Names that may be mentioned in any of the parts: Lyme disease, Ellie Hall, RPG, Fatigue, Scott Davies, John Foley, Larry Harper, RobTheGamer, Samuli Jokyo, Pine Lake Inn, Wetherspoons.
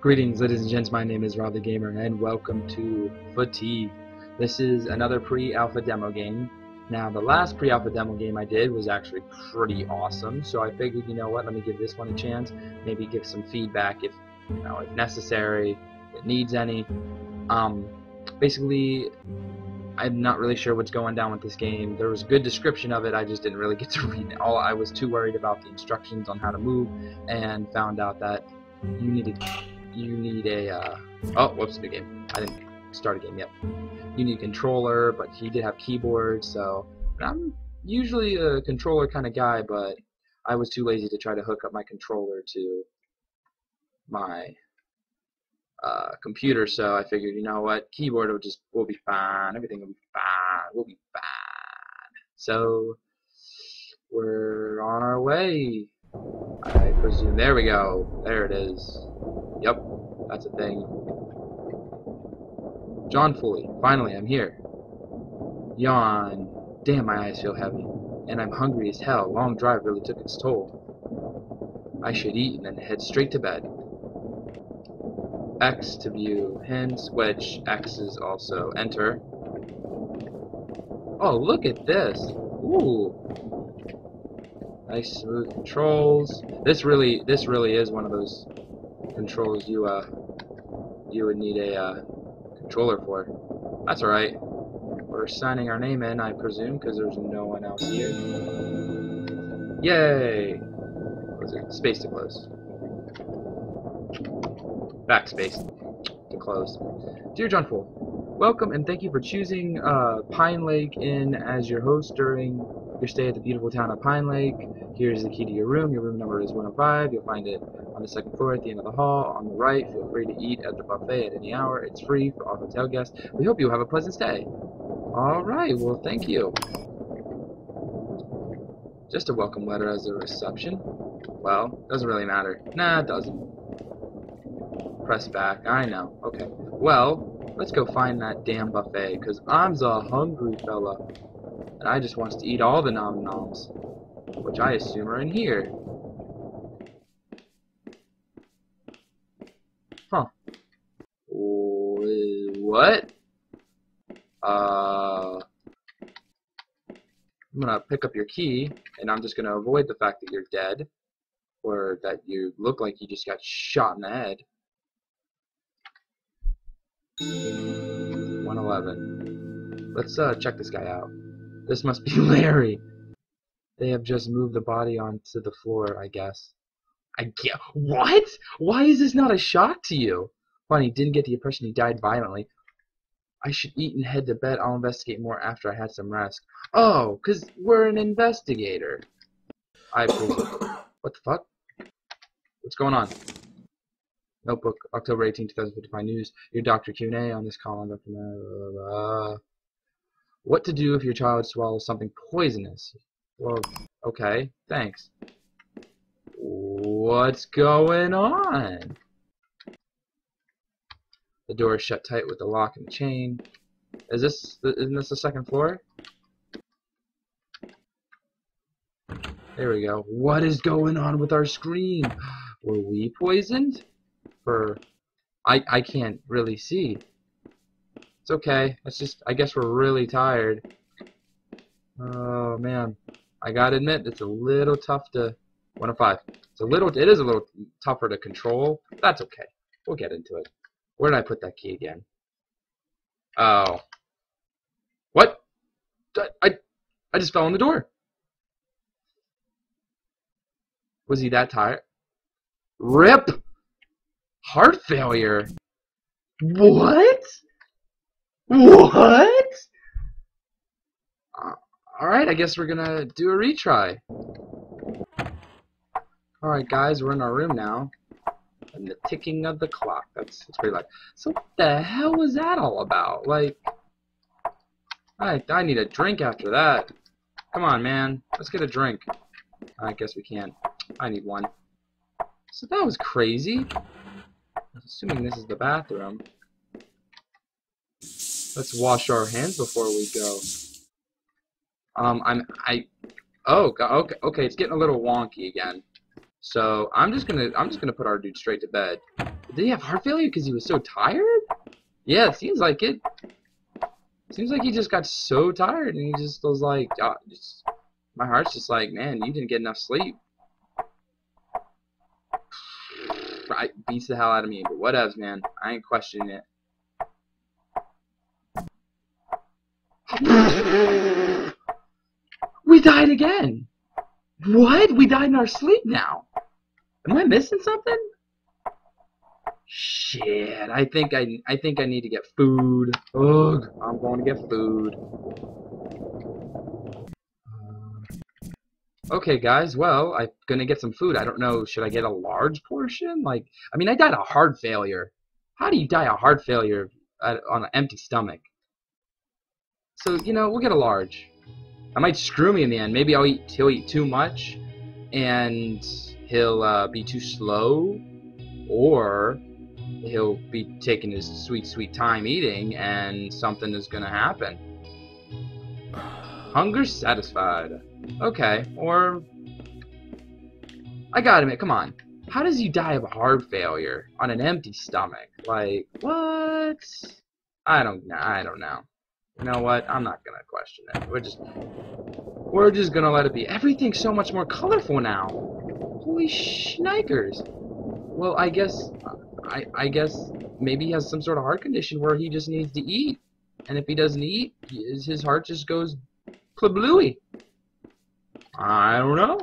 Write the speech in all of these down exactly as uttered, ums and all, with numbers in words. Greetings, ladies and gents, my name is RobTheGamer, and welcome to Fatigue. This is another pre-alpha demo game. Now, the last pre-alpha demo game I did was actually pretty awesome, so I figured, you know what, let me give this one a chance, maybe give some feedback if, you know, if necessary, if it needs any. Um, basically, I'm not really sure what's going down with this game. There was a good description of it, I just didn't really get to read it all. I was too worried about the instructions on how to move, and found out that you needed... You need a, uh, oh, whoops, new game. I didn't start a game yet. You need a controller, but he did have keyboard, so I'm usually a controller kind of guy, but I was too lazy to try to hook up my controller to my uh, computer, so I figured, you know what, keyboard will just, will be fine, everything will be fine, we'll be fine. So, we're on our way. I presume, there we go, there it is. Yep, that's a thing. John Foley, finally I'm here. Yawn. Damn, my eyes feel heavy. And I'm hungry as hell. Long drive really took its toll. I should eat and then head straight to bed. X to view hints, which X is also enter. Oh, look at this. Ooh. Nice smooth controls. This really, this really is one of those controls you uh you would need a uh, controller for. That's alright. We're signing our name in, I presume, because there's no one else here. Yay! Was it space to close? Backspace to close. Dear John Fool, welcome and thank you for choosing uh, Pine Lake Inn as your host during your stay at the beautiful town of Pine Lake. Here's the key to your room. Your room number is one oh five. You'll find it on the second floor at the end of the hall. On the right, feel free to eat at the buffet at any hour. It's free for all hotel guests. We hope you have a pleasant stay. Alright, well, thank you. Just a welcome letter as a reception. Well, doesn't really matter. Nah, it doesn't. Press back. I know. Okay. Well, let's go find that damn buffet, because I'm a hungry fella. And I just wants to eat all the nom-noms, which I assume are in here. Huh. What? Uh... I'm gonna pick up your key, and I'm just gonna avoid the fact that you're dead, or that you look like you just got shot in the head. one eleven. Let's uh, check this guy out. This must be Larry. They have just moved the body onto the floor, I guess. I get what? Why is this not a shock to you? Funny, didn't get the impression he died violently. I should eat and head to bed. I'll investigate more after I had some rest. Oh, because we're an investigator. I presume. What the fuck? What's going on? Notebook, October eighteenth, two thousand fifty-five News. Your doctor Q and A on this column. Uh, what to do if your child swallows something poisonous? Well, okay, thanks. What's going on? The door is shut tight with the lock and the chain. Is this, isn't this the second floor? There we go. What is going on with our screen? Were we poisoned? For, I, I can't really see. It's okay. It's just, I guess we're really tired. Oh, man. I gotta admit, it's a little tough to... one oh five. It's a little... It is a little tougher to control. That's okay. We'll get into it. Where did I put that key again? Oh. What? I, I just fell on the door. Was he that tired? RIP! Heart failure? What? What? Alright, I guess we're gonna do a retry. Alright guys, we're in our room now. And the ticking of the clock, that's, that's pretty loud. So what the hell was that all about? Like, I, I need a drink after that. Come on, man, let's get a drink. I guess we can. I need one. So that was crazy. I'm assuming this is the bathroom. Let's wash our hands before we go. Um, I'm, I, oh, okay, okay, it's getting a little wonky again. So I'm just gonna, I'm just gonna put our dude straight to bed. Did he have heart failure because he was so tired? Yeah, it seems like it. Seems like he just got so tired and he just was like, oh, just, my heart's just like, man, you didn't get enough sleep. It beats the hell out of me, but whatevs, man. I ain't questioning it. We died again. What? We died in our sleep now. Am I missing something? Shit, I think I I think I need to get food. Ugh, I'm going to get food. Okay, guys, well, I'm gonna get some food. I don't know, should I get a large portion? Like, I mean, I died a heart failure. How do you die a heart failure at, on an empty stomach? So, you know, we'll get a large. I might screw me in the end. Maybe I'll eat, he'll eat too much, and he'll uh, be too slow, or he'll be taking his sweet, sweet time eating, and something is gonna happen. Hunger satisfied. Okay, or... I got him. Come on. How does he die of a heart failure on an empty stomach? Like, what? I don't know. I don't know. You know what? I'm not gonna question it. We're just... We're just gonna let it be. Everything's so much more colorful now. Holy shnikers. Well, I guess... I, I guess maybe he has some sort of heart condition where he just needs to eat. And if he doesn't eat, his heart just goes kablooey. I don't know.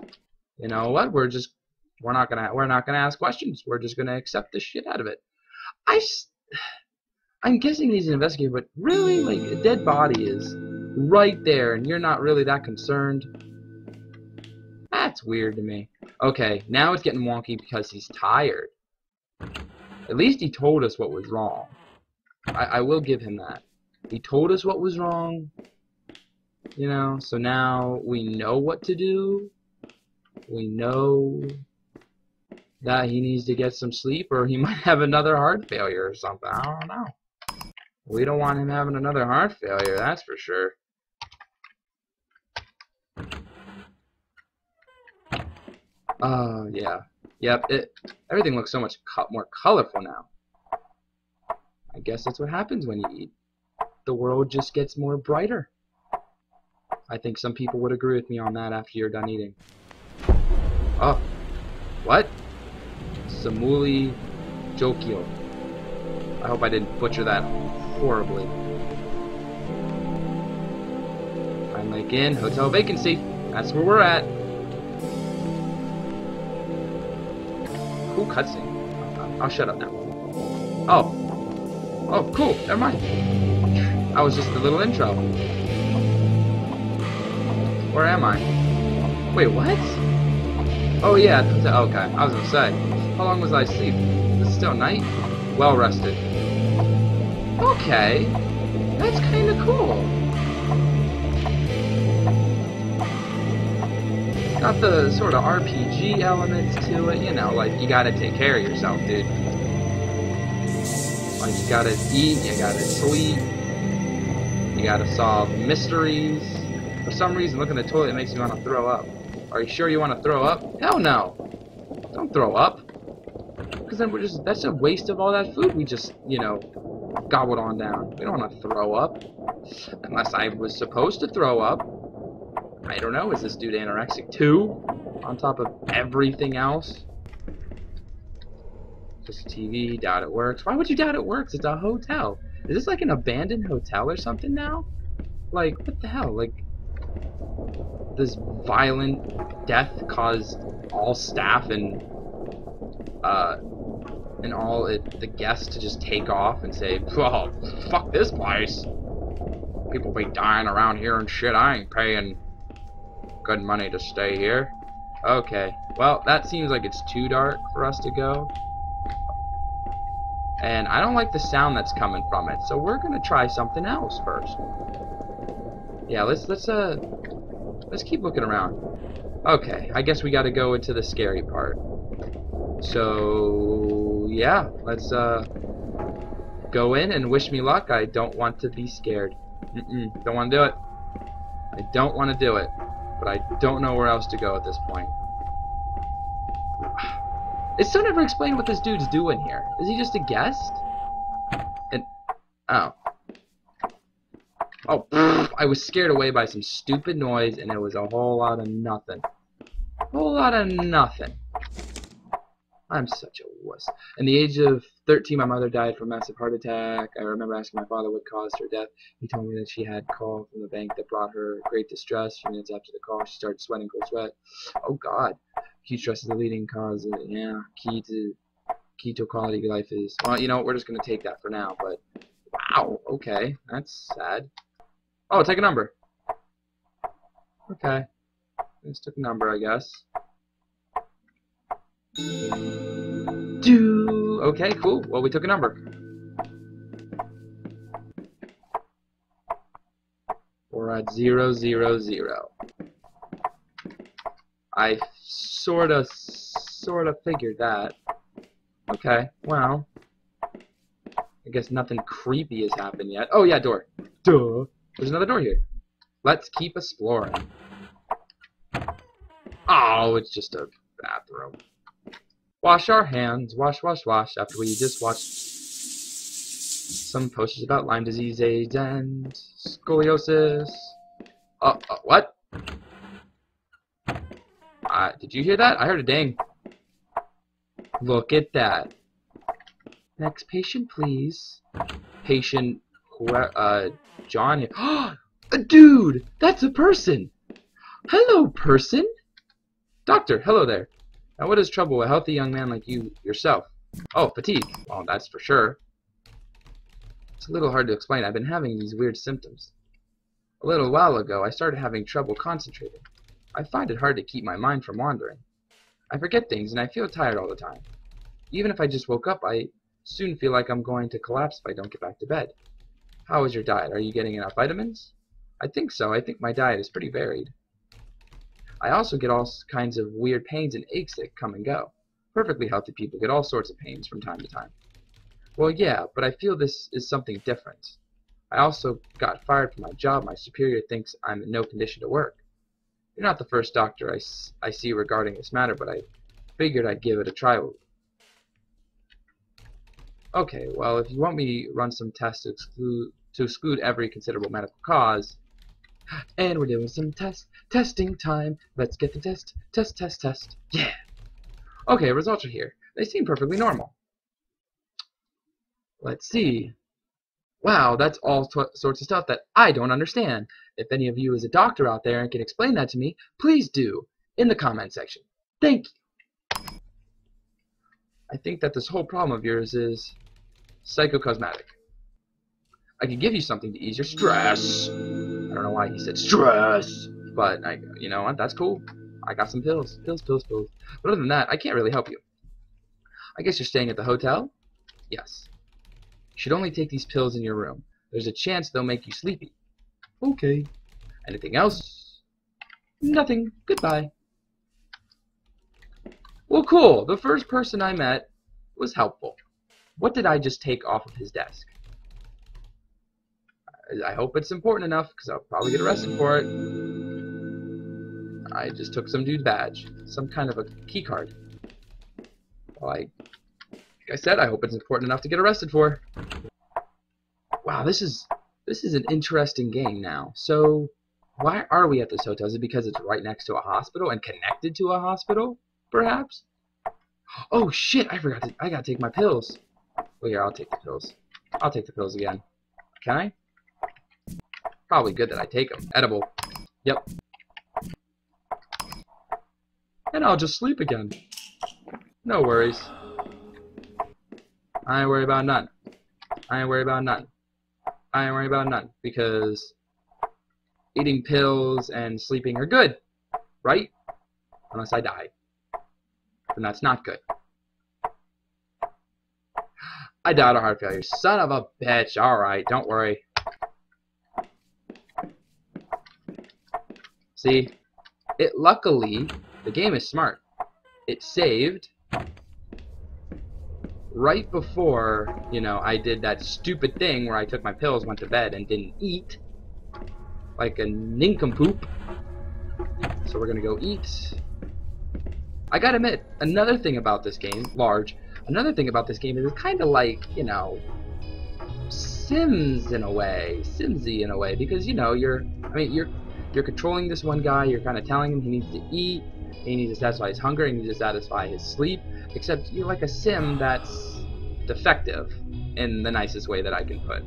You know what? We're just we're not gonna we're not gonna ask questions. We're just gonna accept the shit out of it. I I'm guessing he's an investigator, but really, like, a dead body is right there, and you're not really that concerned. That's weird to me. Okay, now it's getting wonky because he's tired. At least he told us what was wrong. I, I will give him that. He told us what was wrong. You know, so now we know what to do. We know that he needs to get some sleep, or he might have another heart failure or something. I don't know. We don't want him having another heart failure, that's for sure. Oh, uh, yeah. Yep, it, everything looks so much co more colorful now. I guess that's what happens when you eat. The world just gets more brighter. I think some people would agree with me on that after you're done eating. Oh. What? Samuli Jokyo. I hope I didn't butcher that horribly. Pine Lake Inn, hotel vacancy. That's where we're at. Cool cutscene. I'll shut up now. Oh. Oh, cool. Never mind. That was just a little intro. Where am I? Wait, what? Oh yeah, okay, I was gonna say. How long was I asleep? Is it still night? Well rested. Okay, that's kinda cool. Got the sort of R P G elements to it, you know, like, you gotta take care of yourself, dude. Like, you gotta eat, you gotta sleep, you gotta solve mysteries. For some reason, looking at the toilet makes me want to throw up. Are you sure you want to throw up? Hell no! Don't throw up. Because then we're just, that's a waste of all that food we just, you know, gobbled on down. We don't want to throw up. Unless I was supposed to throw up. I don't know, is this dude anorexic too? On top of everything else? Just T V, doubt it works. Why would you doubt it works? It's a hotel. Is this like an abandoned hotel or something now? Like, what the hell? Like... This violent death caused all staff and uh, and all it, the guests to just take off and say, "Oh, fuck this place! People be dying around here and shit. I ain't paying good money to stay here." Okay, well, that seems like it's too dark for us to go, and I don't like the sound that's coming from it, so we're gonna try something else first. Yeah, let's let's uh. Let's keep looking around. Okay, I guess we gotta go into the scary part. So, yeah, let's uh, go in and wish me luck. I don't want to be scared. Mm-mm, don't wanna do it. I don't wanna do it, but I don't know where else to go at this point. It's still never explained what this dude's doing here. Is he just a guest? And oh. Oh, pfft, I was scared away by some stupid noise, and it was a whole lot of nothing. A whole lot of nothing. I'm such a wuss. In the age of thirteen, my mother died from a massive heart attack. I remember asking my father what caused her death. He told me that she had a call from the bank that brought her great distress. Few minutes after the call, she started sweating cold sweat. Oh, God. Heat stress is the leading cause of it. Yeah, key to, key to quality of life is... Well, you know, we're just going to take that for now, but... Wow, okay. That's sad. Oh, take a number. Okay. Let's take a number, I guess. Do okay, cool. Well, we took a number. We're at zero zero zero. I sorta sorta figured that. Okay, well, I guess nothing creepy has happened yet. Oh yeah, door. Duh. There's another door here. Let's keep exploring. Oh, it's just a bathroom. Wash our hands, wash, wash, wash, after we just watched some posters about Lyme disease, AIDS, and scoliosis. Oh, uh, what? Uh, did you hear that? I heard a ding. Look at that. Next patient, please. Patient, uh, John here. A dude! That's a person! Hello, person! Doctor, hello there. Now what is trouble with a healthy young man like you yourself? Oh, fatigue. Well, that's for sure. It's a little hard to explain. I've been having these weird symptoms. A little while ago, I started having trouble concentrating. I find it hard to keep my mind from wandering. I forget things, and I feel tired all the time. Even if I just woke up, I soon feel like I'm going to collapse if I don't get back to bed. How is your diet? Are you getting enough vitamins? I think so. I think my diet is pretty varied. I also get all kinds of weird pains and aches that come and go. Perfectly healthy people get all sorts of pains from time to time. Well, yeah, but I feel this is something different. I also got fired from my job. My superior thinks I'm in no condition to work. You're not the first doctor I, I see regarding this matter, but I figured I'd give it a try. Okay, well, if you want me to run some tests to exclude, to exclude every considerable medical cause... And we're doing some test, testing time. Let's get the test, test, test, test. Yeah. Okay, results are here. They seem perfectly normal. Let's see. Wow, that's all sorts of stuff that I don't understand. If any of you is a doctor out there and can explain that to me, please do in the comment section. Thank you. I think that this whole problem of yours is psychocosmetic. I can give you something to ease your stress. I don't know why he said stress, but I, you know what, that's cool. I got some pills, pills, pills, pills. But other than that, I can't really help you. I guess you're staying at the hotel? Yes. You should only take these pills in your room. There's a chance they'll make you sleepy. Okay. Anything else? Nothing. Goodbye. Well, cool. The first person I met was helpful. What did I just take off of his desk? I hope it's important enough, because I'll probably get arrested for it. I just took some dude's badge. Some kind of a key card. Well, I, like I said, I hope it's important enough to get arrested for. Wow, this is this is an interesting game now. So, why are we at this hotel? Is it because it's right next to a hospital and connected to a hospital, perhaps? Oh, shit, I forgot to... I gotta take my pills. Well, here, I'll take the pills. I'll take the pills again. Can I? Probably good that I take them. Edible. Yep. And I'll just sleep again. No worries. I ain't worry about none. I ain't worry about none. I ain't worry about none. Because eating pills and sleeping are good. Right? Unless I die. Then that's not good. I died of heart failure. Son of a bitch. Alright, don't worry. See, it luckily, the game is smart. It saved right before, you know, I did that stupid thing where I took my pills, went to bed, and didn't eat. Like a nincompoop. So we're gonna go eat. I gotta admit, another thing about this game, large, another thing about this game is it's kind of like, you know, Sims in a way, Simsy in a way, because, you know, you're, I mean, you're, you're controlling this one guy, you're kind of telling him he needs to eat, he needs to satisfy his hunger, he needs to satisfy his sleep, except you're like a Sim that's defective, in the nicest way that I can put.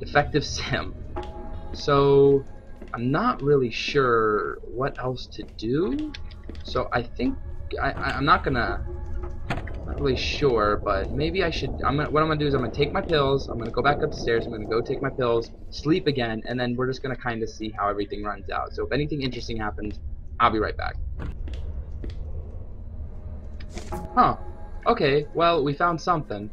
Defective Sim. So, I'm not really sure what else to do. So I think I, I, I'm not gonna. Not really sure, but maybe I should. I'm gonna, what I'm gonna do is I'm gonna take my pills. I'm gonna go back upstairs. I'm gonna go take my pills, sleep again, and then we're just gonna kind of see how everything runs out. So if anything interesting happens, I'll be right back. Huh? Okay. Well, we found something.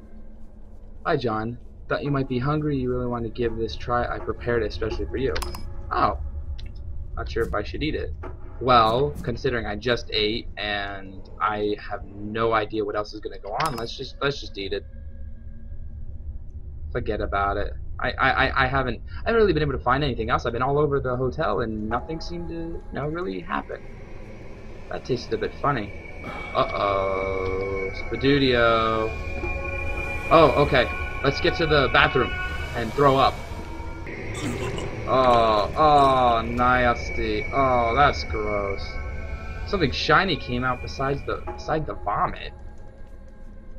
Hi, John. Thought you might be hungry. You really want to give this try? I prepared it especially for you. Oh. Not sure if I should eat it. Well, considering I just ate and I have no idea what else is gonna go on, let's just let's just eat it. Forget about it. I, I, I haven't I haven't really been able to find anything else. I've been all over the hotel and nothing seemed to, you know, really happen. That tasted a bit funny. Uh-oh. Spadudio. Oh, okay. Let's get to the bathroom and throw up. Oh, oh, nasty. Oh, that's gross. Something shiny came out besides the beside the vomit.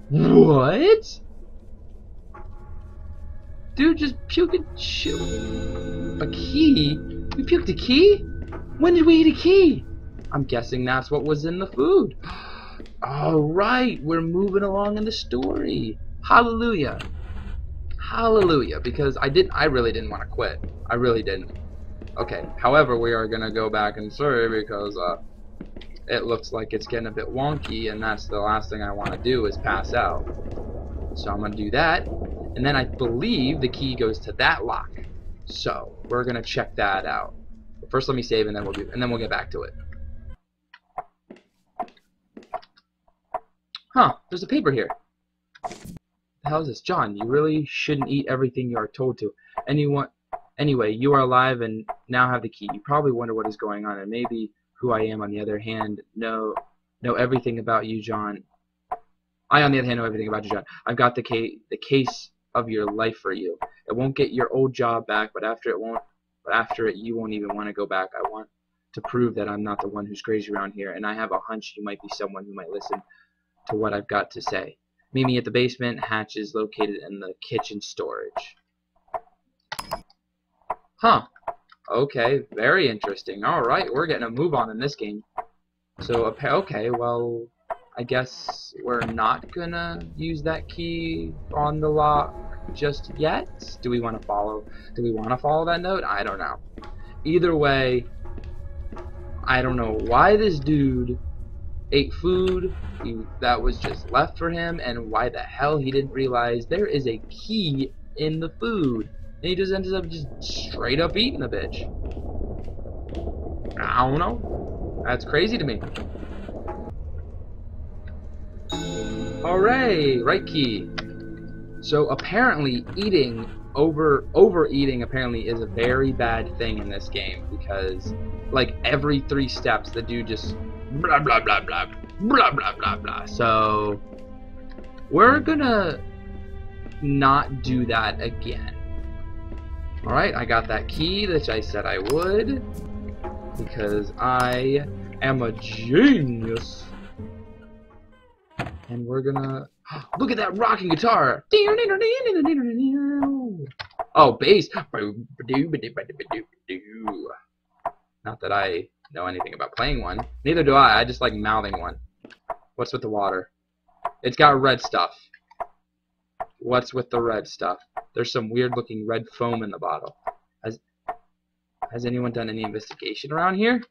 What? Dude, just puking shit. A key? We puked a key? When did we eat a key? I'm guessing that's what was in the food. Alright, we're moving along in the story. Hallelujah. Hallelujah, because I didn't I really didn't want to quit. I really didn't. Okay, however, we are gonna go back and serve because uh it looks like it's getting a bit wonky, and that's the last thing I want to do is pass out. So I'm gonna do that, and then I believe the key goes to that lock. So we're gonna check that out. But first let me save and then we'll do and then we'll get back to it. Huh, there's a paper here. The hell is this? John, you really shouldn't eat everything you are told to. Anyone, anyway, you are alive and now have the key. You probably wonder what is going on, and maybe who I am, on the other hand, know know everything about you, John. I, on the other hand, know everything about you, John. I've got the, ca the case of your life for you. It won't get your old job back, but after it won't, but after it, you won't even want to go back. I want to prove that I'm not the one who's crazy around here, and I have a hunch you might be someone who might listen to what I've got to say. Meet me at the basement. Hatch is located in the kitchen storage. Huh. Okay, very interesting. Alright, we're getting a move on in this game. So, okay, well, I guess we're not gonna use that key on the lock just yet? Do we want to follow? Do we want to follow that note? I don't know. Either way, I don't know why this dude ate food he, that was just left for him, and why the hell he didn't realize there is a key in the food, and he just ends up just straight up eating the bitch. I don't know, that's crazy to me. Hooray, right key. So apparently eating over overeating apparently is a very bad thing in this game, because like every three steps the dude just blah blah blah blah blah blah blah blah. So we're gonna not do that again. Alright, I got that key that I said I would, because I am a genius. And we're gonna look at that rocking guitar. Oh, bass. Not that I know anything about playing one. Neither do I. I just like mouthing one. What's with the water? It's got red stuff. What's with the red stuff? There's some weird looking red foam in the bottle. Has Has anyone done any investigation around here?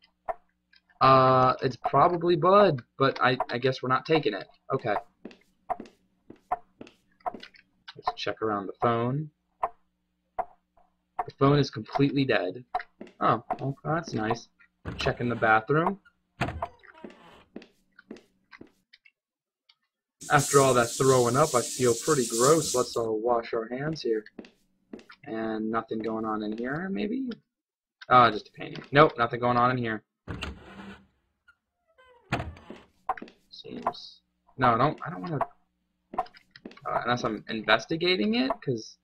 Uh, it's probably blood, but I, I guess we're not taking it. Okay. Let's check around the phone. The phone is completely dead. Oh, well, that's nice. Check in the bathroom. After all that throwing up, I feel pretty gross. Let's all wash our hands here. And nothing going on in here, maybe? Oh, just a painting. Nope, nothing going on in here. seems. No, I don't, I don't want to... Uh, unless I'm investigating it, because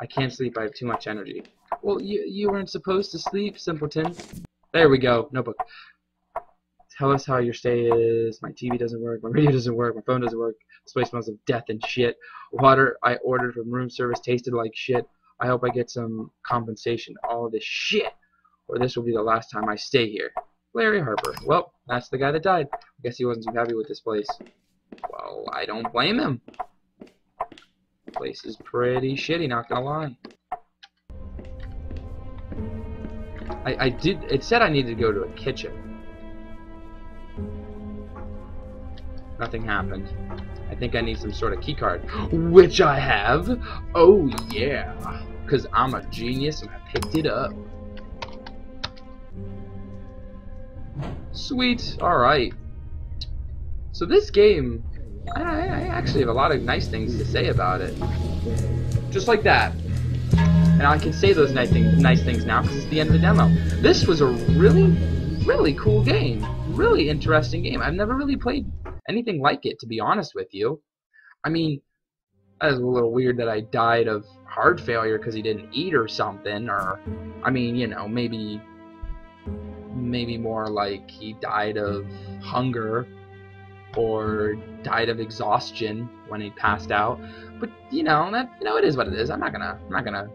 I can't sleep. I have too much energy. Well, you, you weren't supposed to sleep, simpleton. There we go. Notebook. Tell us how your stay is. My T V doesn't work. My radio doesn't work. My phone doesn't work. This place smells of death and shit. Water I ordered from room service tasted like shit. I hope I get some compensation. All this shit. Or this will be the last time I stay here. Larry Harper. Well, that's the guy that died. I guess he wasn't too happy with this place. Well, I don't blame him. The place is pretty shitty, not gonna lie. I, I did. It said I needed to go to a kitchen. Nothing happened. I think I need some sort of keycard, which I have. Oh yeah, because I'm a genius and I picked it up. Sweet. All right. So this game, I, I actually have a lot of nice things to say about it. Just like that. And I can say those nice things, nice things now because it's the end of the demo. This was a really, really cool game. Really interesting game. I've never really played anything like it, to be honest with you. I mean, that was a little weird that I died of heart failure because he didn't eat or something. Or, I mean, you know, maybe, maybe more like he died of hunger or died of exhaustion when he passed out. But you know, that you know, it is what it is. I'm not gonna, I'm not gonna.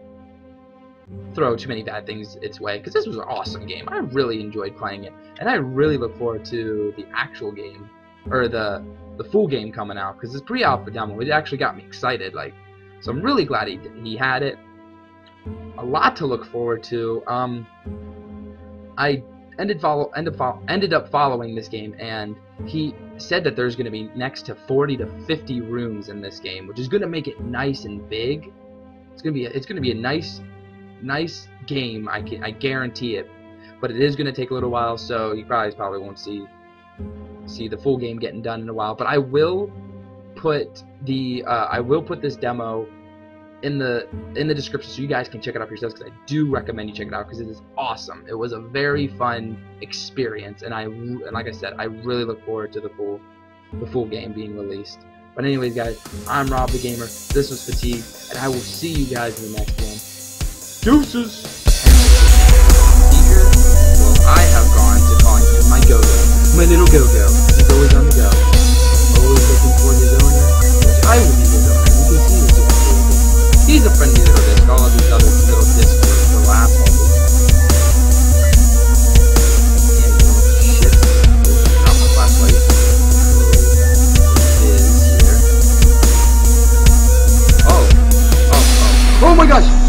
throw too many bad things its way, because this was an awesome game. I really enjoyed playing it, and I really look forward to the actual game, or the the full game coming out, because this pre-alpha demo, it actually got me excited, like, so I'm really glad he, he had it. A lot to look forward to. Um, I ended, follow, ended, follow, ended up following this game, and he said that there's going to be next to forty to fifty rooms in this game, which is going to make it nice and big. It's going to be a, it's going to be a nice nice game, I can, I guarantee it, but it is going to take a little while, so you guys probably won't see see the full game getting done in a while. But I will put the uh, I will put this demo in the in the description so you guys can check it out for yourselves, because I do recommend you check it out, because it is awesome. It was a very fun experience, and I and like I said, I really look forward to the full the full game being released. But anyways, guys, I'm Rob the Gamer. This was Fatigue, and I will see you guys in the next one. Deuces! Well, I have gone to calling him my go-go. My little go-go. He's always on the go. Always looking for his owner. Which I will be his owner. You can see he's doing cool. He's a friendly little disc. All of these other little discs are the last one. Oh, oh, oh. Oh my gosh!